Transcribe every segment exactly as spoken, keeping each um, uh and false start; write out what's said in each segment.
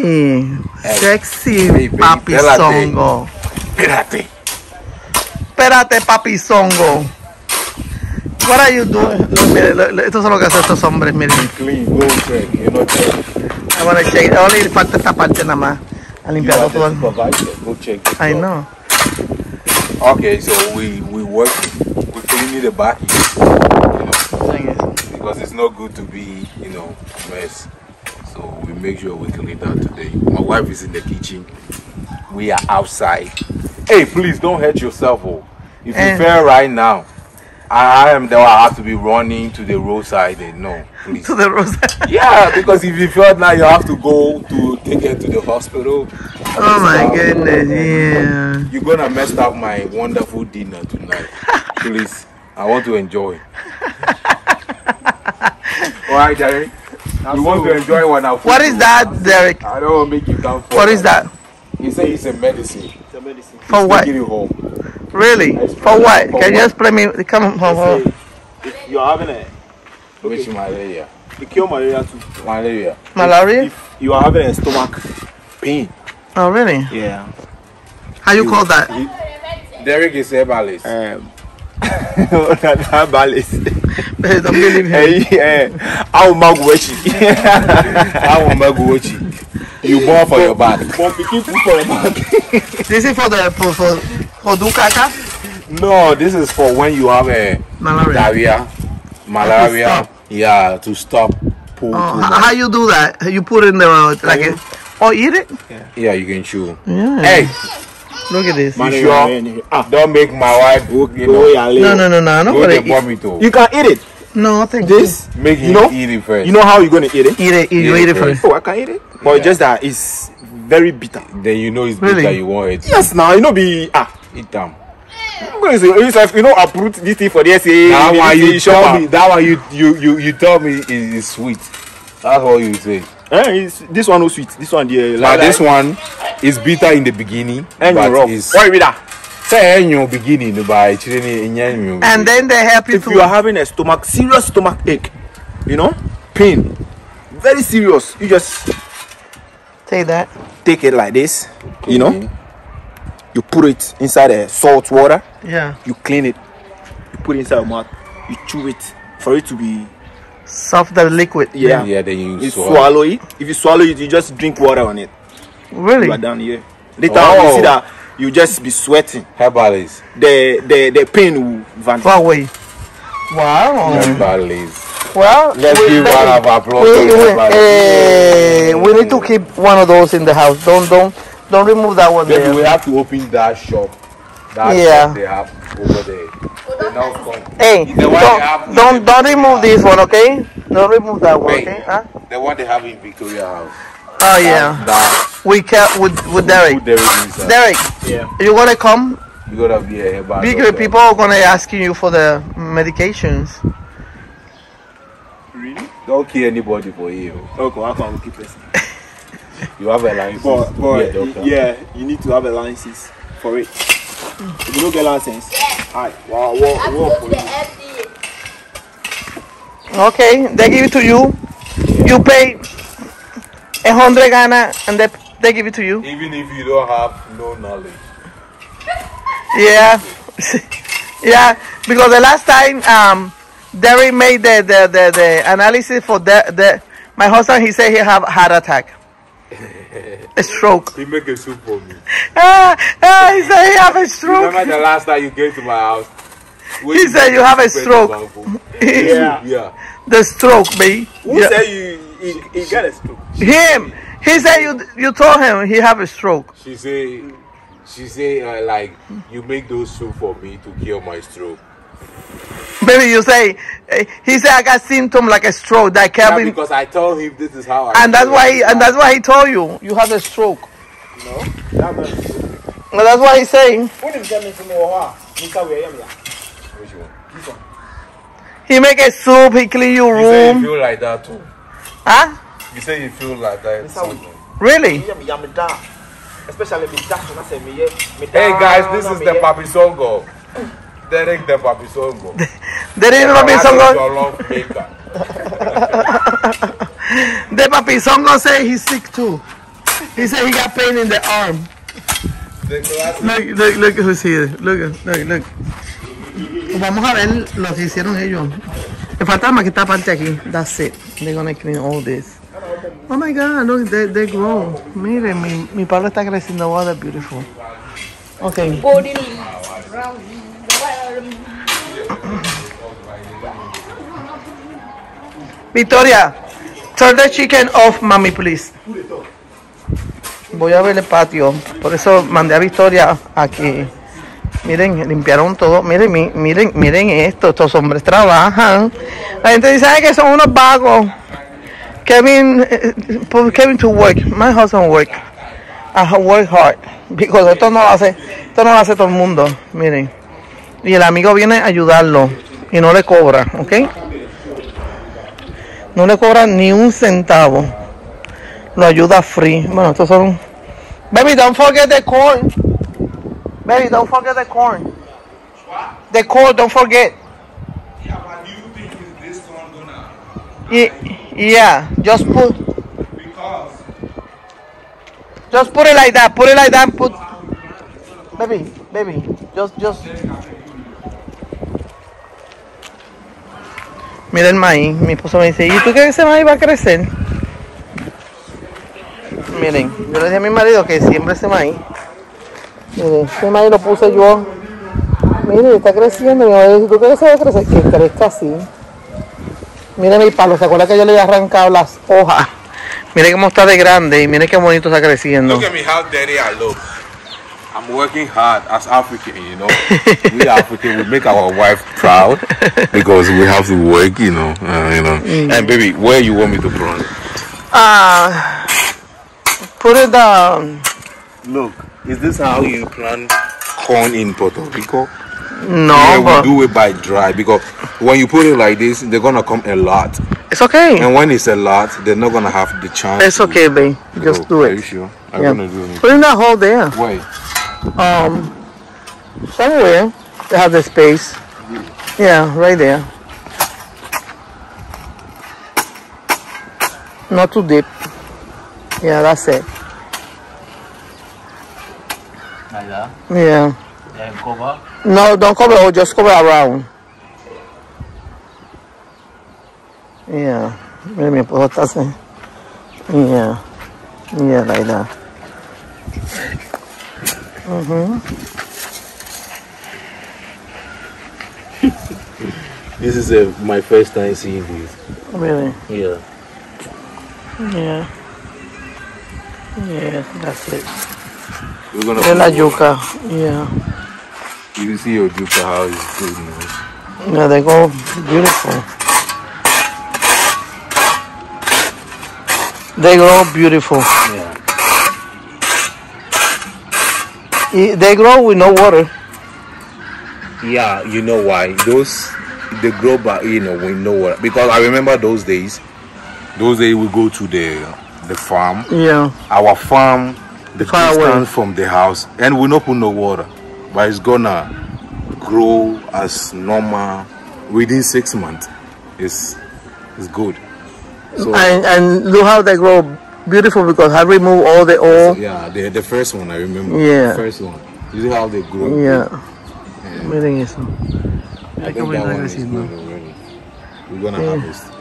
Ay, sexy, hey, baby, Papi Songo. Espérate. Espérate, Papi Songo. What are you doing? Look, mire, look, look, estos son los que hacen estos hombres, miren. Clean, go check, you know check. I wanna check. Only falta esta parte nada más. A limpiarlo todo. Go check. I know. Okay, so we we work. We clean the back, you know, because it's not good to be, you know, mess. So we make sure we clean that today. My wife is in the kitchen. We are outside. Hey, please don't hurt yourself, oh. If and you fail right now, I am the one I have to be running to the roadside. No, please. To the roadside? Yeah, because if you fail now, you have to go to take her to the hospital. Oh my goodness, yeah. You're gonna mess up my wonderful dinner tonight. Please, I want to enjoy. Alright, Derrick. You want to enjoy one of What is that, Derrick? I don't want to make you come for What is that? He said it's a medicine. It's a medicine. For He's what? Taking it home. Really? For what? For Can you explain me? Come home. If you're having a which okay. malaria? To cure malaria too. Malaria. Malaria? If you are having a stomach pain. Oh really? Yeah. How you, you call that? It, Derrick is herbalist. Um, herbalist. Don't believe him. Hey, I will make you. I will make you. You born for your back. This is for the for. for For do caca? No, this is for when you have a malaria. Malaria, malaria yeah, to stop. Pull, oh, pull how you do that? You put in the uh, like, a, or eat it? Yeah. yeah, you can chew. Yeah. Hey, look at this. You sure? Ah. Don't make my wife cook. You know. No, no, no, no. no you, you can eat it. No, thank this, you. Make you know, eat it first. You know how you're gonna eat it? Eat it. Eat, eat you it eat it first. Oh, I can eat it. But yeah. just that it's very bitter. Then you know it's bitter. Really? You want it. Yes, now you know be ah. Eat them. I'm going to say, you know, uproot this thing for the S A. That one you tell me. That one you you you you tell me is, is sweet. That's what you say. Eh, this one no sweet. This one the. But this one is bitter in the beginning. And but wrong. It's why bitter? Say in your beginning by children in And then they help you. If you are having a stomach serious stomach ache, you know, pain, very serious, you just take that. Take it like this, okay. you know. You put it inside a salt water. Yeah. You clean it. You put it inside your mouth. You chew it for it to be soft and liquid. Yeah. Yeah. Then you, you swallow. swallow it. If you swallow it, you just drink water on it. Really? You are down here. Later oh. on, you see that you just be sweating. Herbalist. The the the pain will vanish. Far away. Wow. Herbalist. Well, let's we, give one of applause. We, we, hey, we need to keep one of those in the house. Don't don't. Don't remove that one. Maybe we have to open that shop. That yeah. shop they have over there. Hey, the one don't, they have don't, don't remove this one, okay? Don't remove that one, okay? Hey, huh? The one they have in Victoria house. Oh yeah. That we kept with with Derrick. Derrick. Yeah. You gonna come? You gotta be a herbalist. Bigger people are gonna asking you for the medications. Really? Don't kill anybody for you. Okay, I can't keep this. You have a license. But, but a yeah, you need to have a license for it. Mm. If you don't get license, yes. Alright. Wow, wow, wow. Okay, they give it to you. You pay a hundred Ghana, and they they give it to you. Even if you don't have no knowledge. Yeah, yeah. Because the last time um, Derrick made the the the, the analysis for the, the my husband, he said he have heart attack. A stroke. He make a soup for me. Ah, ah, he said he have a stroke. Remember the last time you came to my house? He said you have a stroke. Yeah. yeah. The stroke, baby. Who yeah. said you he, he got a stroke? Him. He said you you told him he have a stroke. She said she said uh, like you make those soup for me to cure my stroke. Baby, you say he said I got symptom like a stroke that Kevin. Yeah, because I told him this is how I. And that's why he, and that's why he told you you have a stroke. No, that well, that's why he's saying. He make a soup. He clean your room. You say you feel like that too. Huh? You say you feel like that. Something. Really? Hey guys, this is the Papi Songo. Derrick the Papi Songo. Derrick the Papi Songo. The Papi Songo say he's sick too. He said he got pain in the arm. Look, look, look who's here. Look, look, look. Vamos a ver lo que hicieron ellos. El fantasma que está aparte aquí. That's it. They're gonna clean all this. Oh my God, look, they, they grow. Miren, mi, mi Pablo está creciendo. Wow, that's beautiful. Okay. Victoria, turn the chicken off, mami, please. Voy a ver el patio, por eso mandé a Victoria aquí. Miren, limpiaron todo. Miren, miren, miren esto. Estos hombres trabajan. La gente dice, ay, que son unos vagos. Kevin, Kevin to work. My husband work. I work hard. Because esto no lo hace, esto no lo hace todo el mundo. Miren. Y el amigo viene a ayudarlo y no le cobra, ¿ok? No le cobran ni un centavo. Lo ayuda free. Bueno, estos son... Baby, don't forget the corn. Baby, don't forget the corn. What? The corn, don't forget. Yeah, but do you think is this corn gonna... Yeah, yeah, just put... Because... Just put it like that, put it like that, put... Baby, baby, just, just... Mira el maíz. Mi esposo me dice, ¿y tú crees que ese maíz va a crecer? Miren, yo le dije a mi marido que siembre ese maíz. Miren, ese maíz lo puse yo. Miren, está creciendo. Mi ¿tú crees que se va a crecer? Que crezca así. Miren mi palo. ¿Se acuerdan que yo le había arrancado las hojas? Miren cómo está de grande y miren qué bonito está creciendo. Look at me how dirty I look. I'm working hard as African, you know. We African, we make our wife proud because we have to work, you know. Uh, you know. Mm. And baby, where you want me to put it? Uh, put it down. Look, is this how you plant corn in Puerto Rico? No, yeah, we but do it by dry because when you put it like this, they're gonna come a lot. It's okay. And when it's a lot, they're not gonna have the chance. It's okay, babe. Just do it. Are you sure? I'm yeah. gonna do it. Put in that hole there. Wait. Um, somewhere they have the space. Yeah, right there. Not too deep. Yeah, that's it. Like that? Yeah. And cover? No, don't cover it. Just cover around. Yeah. Maybe what that's it. Yeah. Yeah, like that. Uh-huh. This is a, my first time seeing this. Really? Yeah. Yeah. Yeah, that's it. We're gonna then la yuca. Yeah. You can see your yuca how it's good now. Yeah, they go beautiful. They grow beautiful. Yeah. They grow with no water. Yeah, you know why? Those they grow, but you know with no water. Because I remember those days. Those days we go to the the farm. Yeah. Our farm, the distance from the house, and we not put no water, but it's gonna grow as normal within six months. It's it's good. So, and and look how they grow. Beautiful because I removed all the oil. Yeah, the, the first one I remember. Yeah. The first one. You see how they grow. Yeah. yeah. Miren eso. I think that one is good already. We're going to yeah. harvest.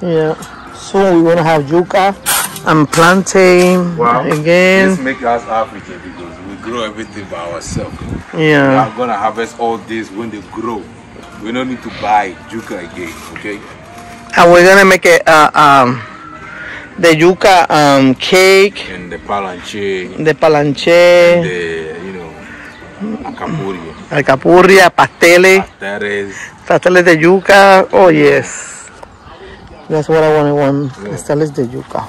Yeah. Soon we're going to have yuca and plantain wow. again. This makes us African because we grow everything by ourselves. Yeah. We're going to harvest all this when they grow. We don't need to buy yuca again, okay? And we're going to make it... Uh, um, the yuca um, cake and the palanche, the palanche, and the you know, alcapurria, alcapurria, pasteles, pasteles, pasteles de yuca. Oh yes, that's what I wanted. One yeah. pasteles de yuca.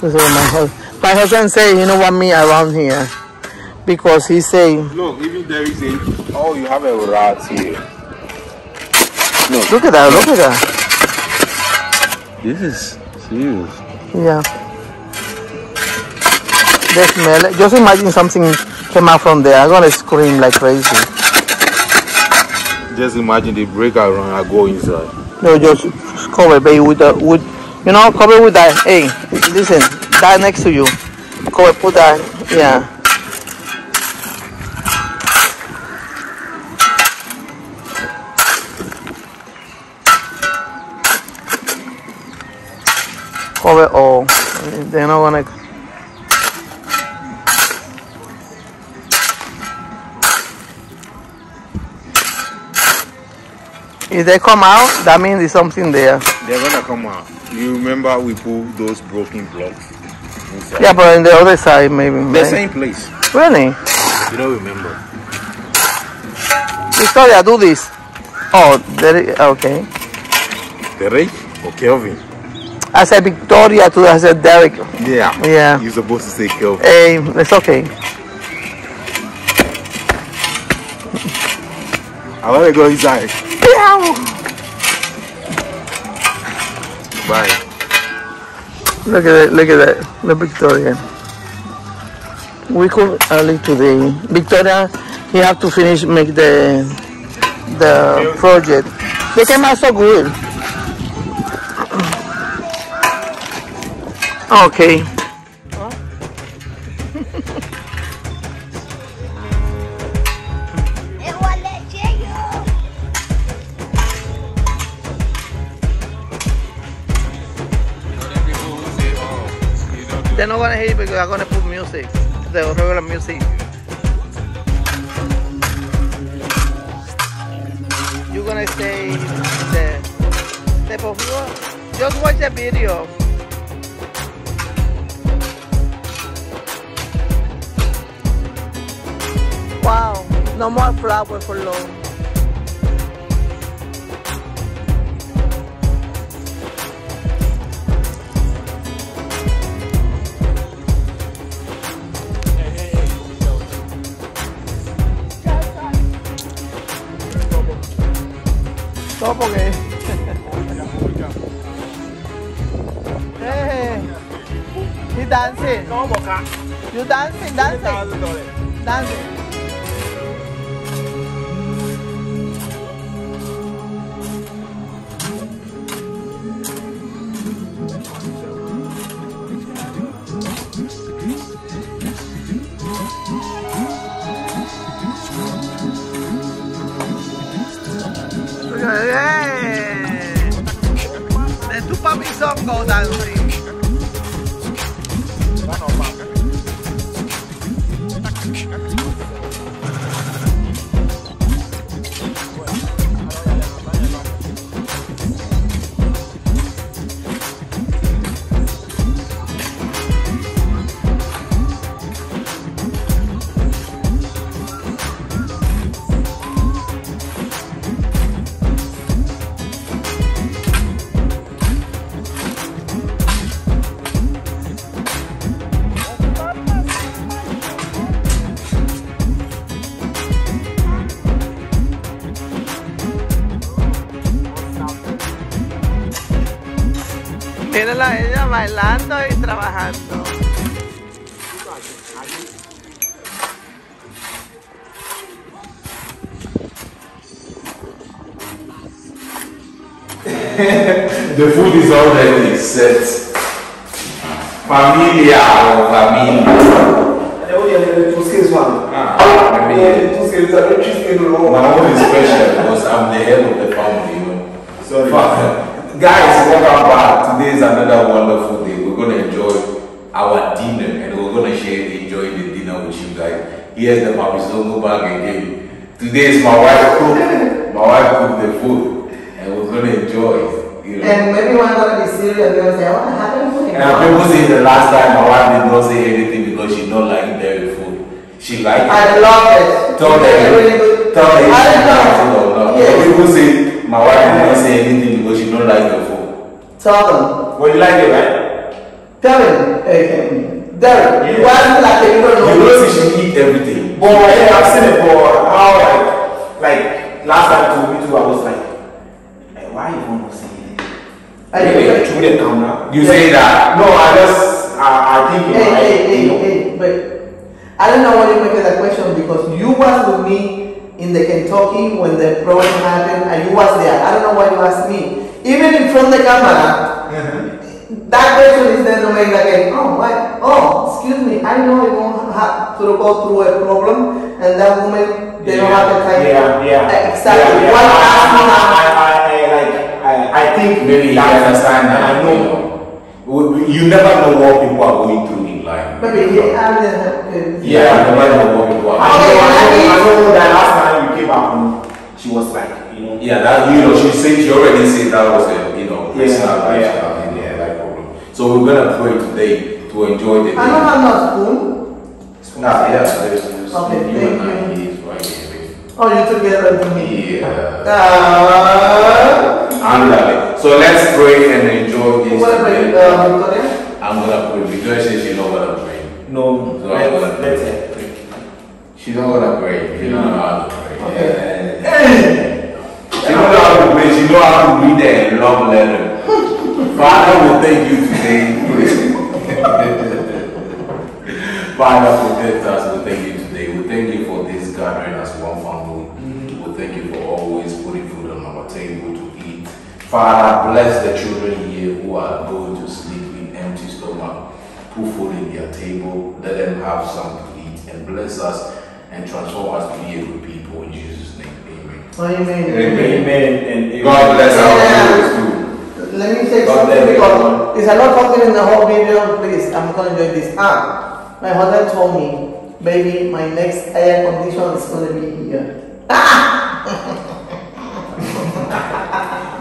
This is what my husband, my husband say he don't want me around here because he say, look, even there is a oh you have a rat here. No, look at that, look at that. This is. Serious. Yeah. They smell it. Just imagine something came out from there. I'm gonna scream like crazy. Just imagine they break around and I go inside. No, just cover baby with the wood. You know, cover with that. Hey, listen, that car next to you. Go and put that. Yeah. Cover all. They're not gonna. If they come out, that means there's something there. They're gonna come out. You remember we pulled those broken blocks inside. Yeah, but on the other side, maybe. The right? Same place. Really? You don't remember. Victoria, do this. Oh, Derrick, okay. Derrick or Kelvin? I said Victoria, too. I said Derrick. Yeah. Yeah. You're supposed to say Kelvin. Hey, it's okay. I want to go inside. Bye. Look at it, look at that. The Victoria. We could early today. Victoria, you have to finish make the the project. They came out so good. Okay. They're not gonna hate it because I'm gonna put music, the regular music. You're gonna say the step of yours. Just watch the video. Wow, no more flower for long. No, porque... Hey, he dancing. No, boca. You dancing, dancing. Dancing. The two Papi Songo dancing. Mírenla, ella bailando y trabajando. The food is already set. Familia o familia. Ah, my own is special because I'm the head of the family. Sorry. But, guys, welcome back. Today is another wonderful day. We're going to enjoy our dinner and we're going to share enjoying the dinner with you guys. Here's the Papi Songo bag again. Today is my wife cook. My wife cooked the food and we're going to enjoy it. You know? And maybe one going to be serious because I want to have food. And people say the last time my wife did not say anything because she not like dairy food. She liked it. I love it. Tell them. Really good. Tell them. I love it. Yes. People say. My wife did not say anything because she don't like the food. Tell them. Well, you like it, right? Tell him. Hey, Derrick, why do you like it? You don't know. You know, she eat everything. But hey, I've seen it for how, like, like, last time to me too, I was like, hey, why you want to say anything? I didn't chew the camera. You say that? No, I just, I, I think you're hey, right. Hey, you know. hey, hey, but I don't know why you make that question because you was with me in the Kentucky when the problem happened and you was there. I don't know why you asked me. Even in front of the camera, mm-hmm. That person is there to make the case. Oh, why? Oh, excuse me, I know you won't have to go through a problem, and that woman, they yeah, don't have the time. Yeah, yeah. Exactly. Yeah, yeah. What I, I, I, I, I, I think maybe you understand that. I know you never know what people are going through in life. Maybe you understand. Yeah, you never know what people are going through. I know that last time you came up, she was like, you know. Yeah, that, you know, she said, she already said that was a, you know, personal life. So we're gonna pray today to enjoy the day. I don't have no spoon. Nah, yes, there's spoon. Okay, you thank you. Right here. Oh, you together with me. Yeah. Uh, I'm loving. So let's pray and enjoy this. You wanna pray with uh, Victoria? I'm gonna pray. Victoria says she's not gonna pray. No. So I'm gonna pray. She's not gonna pray. She don't know how to pray. Okay. Yeah. She don't know how to pray. She knows how to read the love letter. Father, we thank you today. Father, protect us. We thank you today. We thank you for this gathering as one family. Mm-hmm. We thank you for always putting food on our table to eat. Father, bless the children here who are going to sleep with empty stomach. Put food in their table. Let them have something to eat. And bless us and transform us to be a good people. In Jesus' name, amen. Amen. Amen. Amen. And amen. God bless our families too. Let me say something because it's a lot of things in the whole video. Please, I'm gonna enjoy this. Ah, my husband told me, baby, my next air condition is gonna be here. Ah!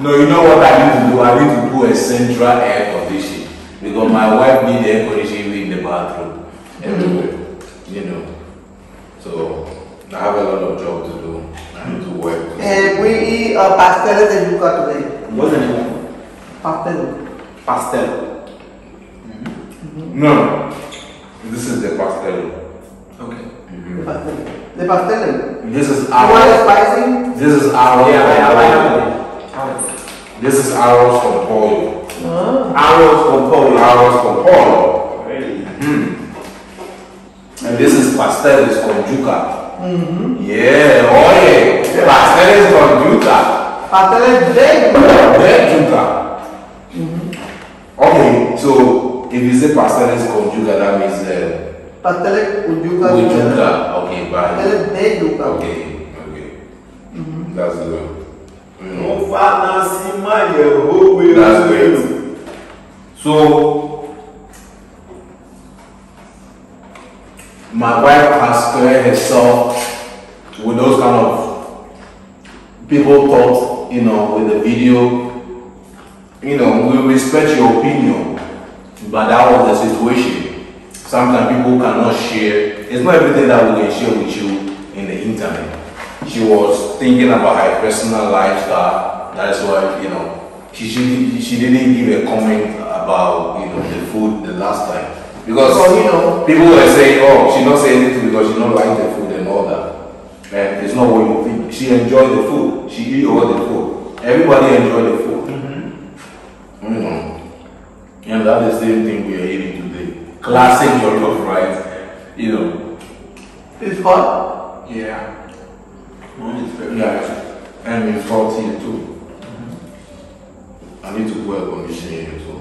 No, you know what I need to do? I need to do a central air condition because my wife needs air conditioning in the bathroom everywhere. Mm-hmm. You know, so I have a lot of job to do. I need to work. And we eat uh, pasteles and yuca today. What's the name? Pastel. Pastel. Mm-hmm. Mm-hmm. No, this is the pastel. Okay. Mm-hmm. The pastel. The pastel. This is our. You want spicy? This is our. Yeah, I like it. This is arrows from Paulo. Oh. Arrows from Paulo. Arrows from Paulo. Really? Mm-hmm. And this is pastel is from Juca. Mm-hmm. Yeah. Oh yeah. Yeah. Pastel is from Juca. Pastel is dead. Dead Juca. Okay, so if you say pasteles con yuca, that means uh, pasteles con yuca. With yuca, okay, bye. Pasteles de yuca. Okay, okay, mm-hmm. That's good. Mm-hmm. That's great. So my wife has squared herself with those kind of people thought, you know, with the video. You know, we respect your opinion, but that was the situation. Sometimes people cannot share. It's not everything that we can share with you in the internet. She was thinking about her personal lifestyle. That's why, you know, she she, she didn't give a comment about, you know, the food the last time. Because, because you know, people were saying, oh, she's not saying anything because she not like the food and all that. And it's not what you think. She enjoyed the food. She ate all the food. Everybody enjoyed the food. Mm. And that's the same thing we are eating today. Classic jollof rice, you know. It's hot. Yeah. Mine is very nice. And it's hot here too. Mm-hmm. I need to go air conditioning here too.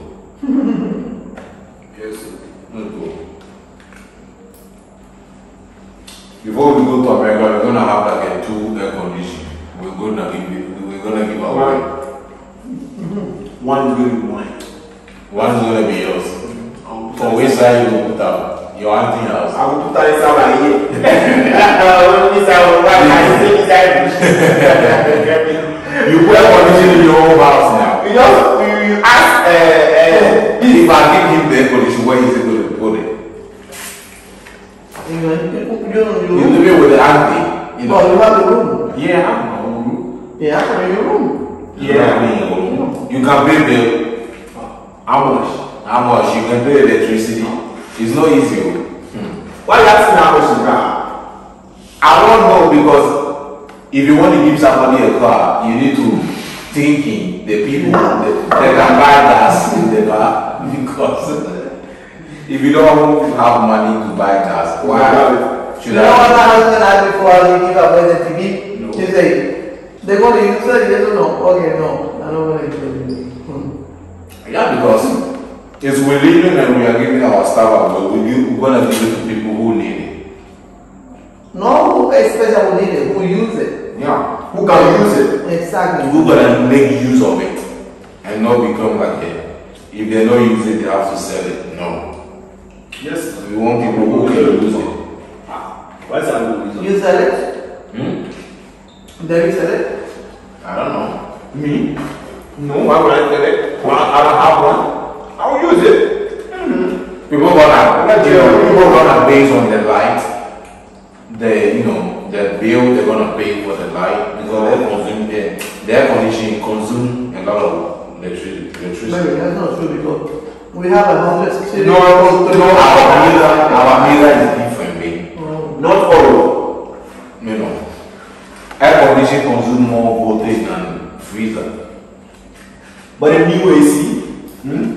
Yes. Let's go. Before we go to America, we're gonna have like a two air conditioning. We're gonna give we're gonna give away. Mm-hmm. One will be mine. One's gonna be yours. For which side you will put out? Your auntie house. I will put out inside my ear. You put a condition in your own house now. You just you ask. Uh, uh, if I give him the condition, where is he going to put it? You live it with the auntie. You know. Oh, you have the room. Yeah, I have my room. Yeah, I have your room. Yeah. yeah. You can pay bill. How much? How much? You can pay electricity. It's not easy. Hmm. Why you asking how much you can? I don't know because if you want to give somebody a car, you need to think in the people that can buy gas in the car. Because if you don't have money to buy gas, why should I? You know what I was gonna before you give away the T V? No. You say, they're going to use it, they don't know. Okay, no. I don't want to use it. Yeah, because It's within and we are giving our stuff out, but we're going to give it to people who need it. No, especially who need it, who use it. Yeah, who can use it. Exactly. Who going to make use of it and not become like that. If they don't use it, they have to sell it. No. Yes. We want people who can use it. What's that? You sell it? Hmm? Did you sell it? I don't know. Me? No, why would I sell it? Well, I don't have one. I will use it. Mm -hmm. People wanna, you know, people wanna based on the light, the you know, the bill they're gonna pay for the light because they consume the air conditioning consume a lot of electricity. Maybe that's not true because we have a hundred sixty. No, no, our meter, our meter is different, babe. Oh. Not all. You know, air conditioning consumes more voltage than freezer. But the new A C. Hmm?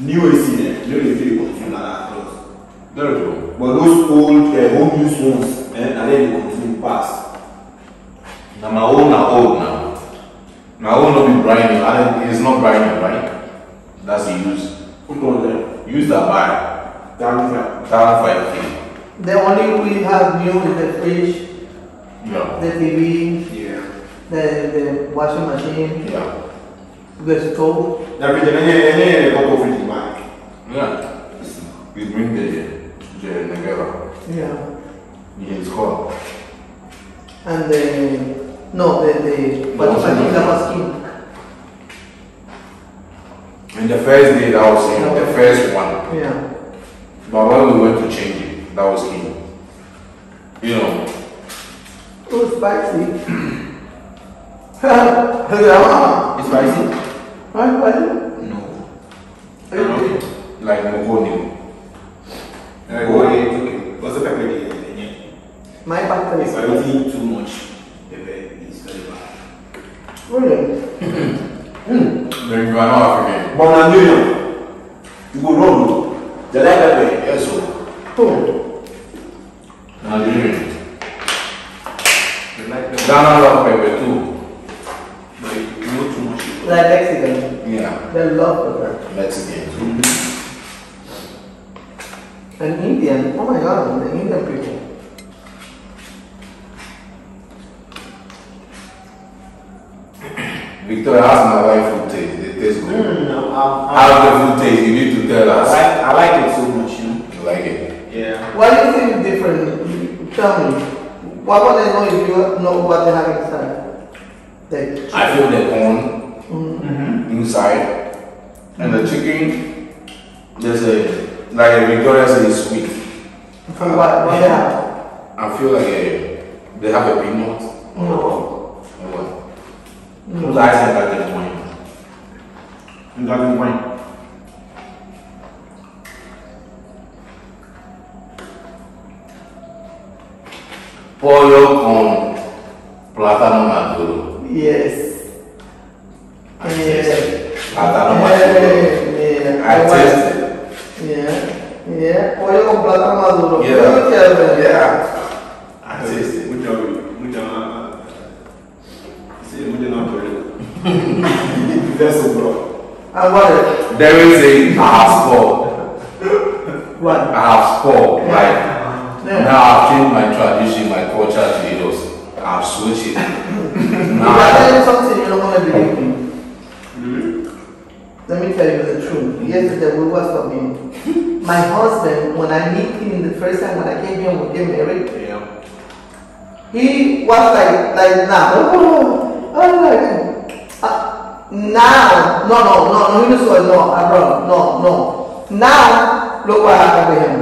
New A C, eh? New A C, they consume that close. Very true. But those old uh, home use ones, eh, and then they consume fast. Now my own are old now. My own not be brand. It's not brand new, right? That's the use. Put on there. Use that buy. Down five. Down five. The only we have new is the fridge. Yeah. The T V. Yeah. The the washing machine. Yeah. The stove. Everything, any bottle of back. Yeah. We bring the the negara. Yeah. Yeah, it's hot. And the no the the but I think that was in. And the first day that was in the first one. Yeah. But when we went to change it, that was in. You know. It was spicy. It's spicy. Right, why? No. Okay. Like Mogoni. Mogoni. What's the pepper in here? My pepper is. If I eat too much, pepper is very bad. Really? Hmm. Then you are not African. But I knew you. You go wrong. They like pepper. Yes, sir. Who? Nigerian. They like pepper. Ghana love pepper too. But you know too much. Like Mexican. Yeah. They love pepper. Mexican. Mm-hmm. And Indian. Oh my god, the Indian people. Victoria, ask my wife food taste. It tastes good. Mm, no, how the food taste? You need to tell us. I like, I like it so much. You know? You like it? Yeah. Why do you think it's different? Tell me. What would they know if you know what they have inside? They I feel the corn. Mm-hmm. Inside, and the chicken, there's a like Victoria says sweet. From what? What? Yeah. I feel like a, they have a peanut or no. What? Because I said that is wine. You got wine. Pollo con plátano maduro. Yes. I yeah. Tasted it. I don't know what yeah. Yeah. I tasted it. Yeah. Yeah. Pollo con plátano maduro. Yeah. Yeah. Yeah. I tasted it. Mucho, mucho más. Sí, mucho más pollo. That's so bro. And what? There is a half four. What? A half four. Like now I've changed my tradition, my culture to those. I've switched it. Now I something you don't want to believe in. Let me tell you the truth. Yesterday we were talking. My husband, when I met him the first time when I came here, we get married. Yeah. He was like, like now, oh, oh, uh, now, no, no, no, no, no, no, abroad, no, no. Now, look what happened to him.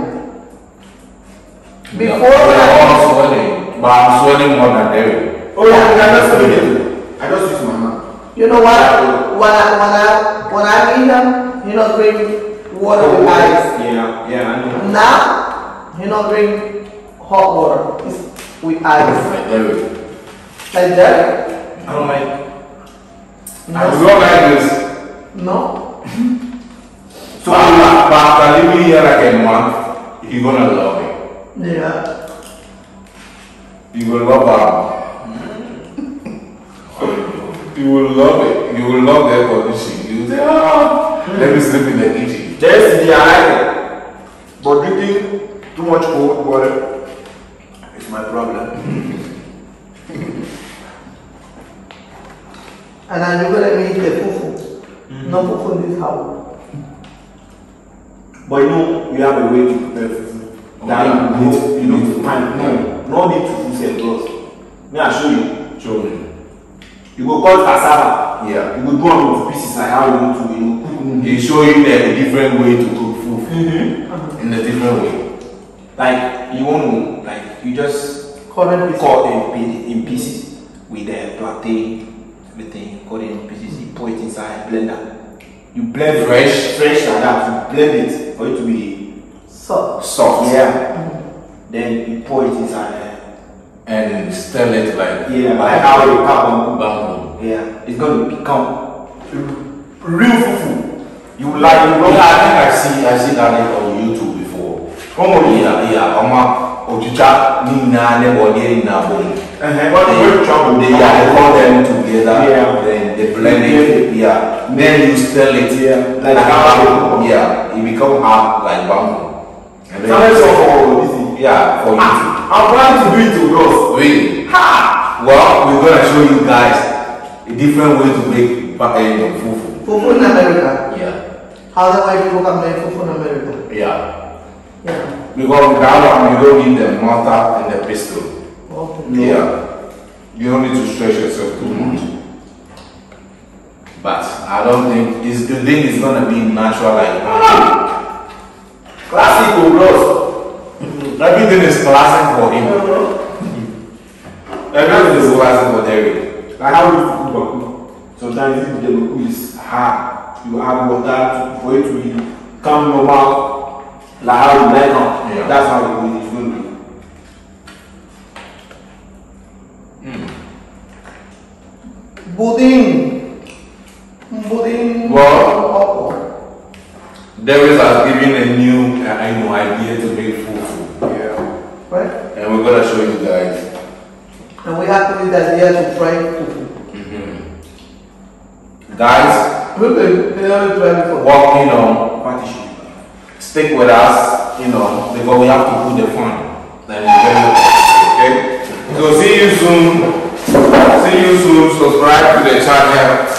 Before yeah, I'm sweating, but I'm sweating more than Derrick. Oh yeah, I just sweating. I just use my mouth. You know what? When I, when I, when I meet him, you don't drink water oh, with ice. Yeah, yeah, I know. Now, you don't drink hot water it's with ice. Like that? I don't like it. No. I do not like this. No. So, but after living here like a month, you're gonna love it. Yeah. You will love it. You will love it. You will love the air conditioning. You will say, ah, let me sleep in the kitchen. Yes, they are right. But drinking too much cold water is my problem. And then you're gonna make the fufu. Mm-hmm. No fufu in this house. But you know, we have a way to prepare fufu. That you know, you need to find. No, no need to use a cloth. May I show you? Show me. You go cut cassava. Yeah. You go do one of pieces like how you want to, you know. Mm-hmm. They show you that a different way to cook food. Mm-hmm. In a different way. Like you won't like you just cut it cut in, in pieces with the plantain, everything, cut it in pieces, you pour it inside a blender. You blend fresh, fresh like that, you blend it for it to be soft. Soft. Yeah. Mm-hmm. Then you pour it inside and stir it like yeah, like how you have bamboo. Yeah. It's gonna become real fufu. You like it? Yeah, I think I see I see that on YouTube before. Probably yeah, yeah. Oma ojucha ni na nebo ni na boni. They yeah, call them together. Yeah. Then they blend it. Yeah. Then you stir it. Yeah. Like how? Yeah. It become hard like bamboo. And then for yeah for YouTube. I'm trying to do it to us. Really? Ha! Well, we're gonna show you guys a different way to make uh, fufu. Fufu in America. Yeah. How the white people can make fufu in America? Yeah. Yeah. Because in Ghana, you don't need the mortar and the pestle. Oh, no. Yeah. You don't need to stretch yourself too much. Mm-hmm. But I don't think it's, the thing is gonna be natural like that. Mm. Classic or roast. Mm-hmm. Everything is classic for him. Mm-hmm. Everything is classic for Derrick. Like how do you cook? Sometimes the look is hard. You add water for it to become normal, like how you like it. Yeah. That's how it is going to be. Mm. Pudding! Pudding! Well, Davis has given a new uh, I know, idea to make fufu. Yeah. Right? And we're going to show you guys. And we have to do that here to fry fufu. Mm-hmm. Guys, walking on partition. Stick with us, you know, because we have to do the fun. Then okay? So see you soon. See you soon. Subscribe to the channel.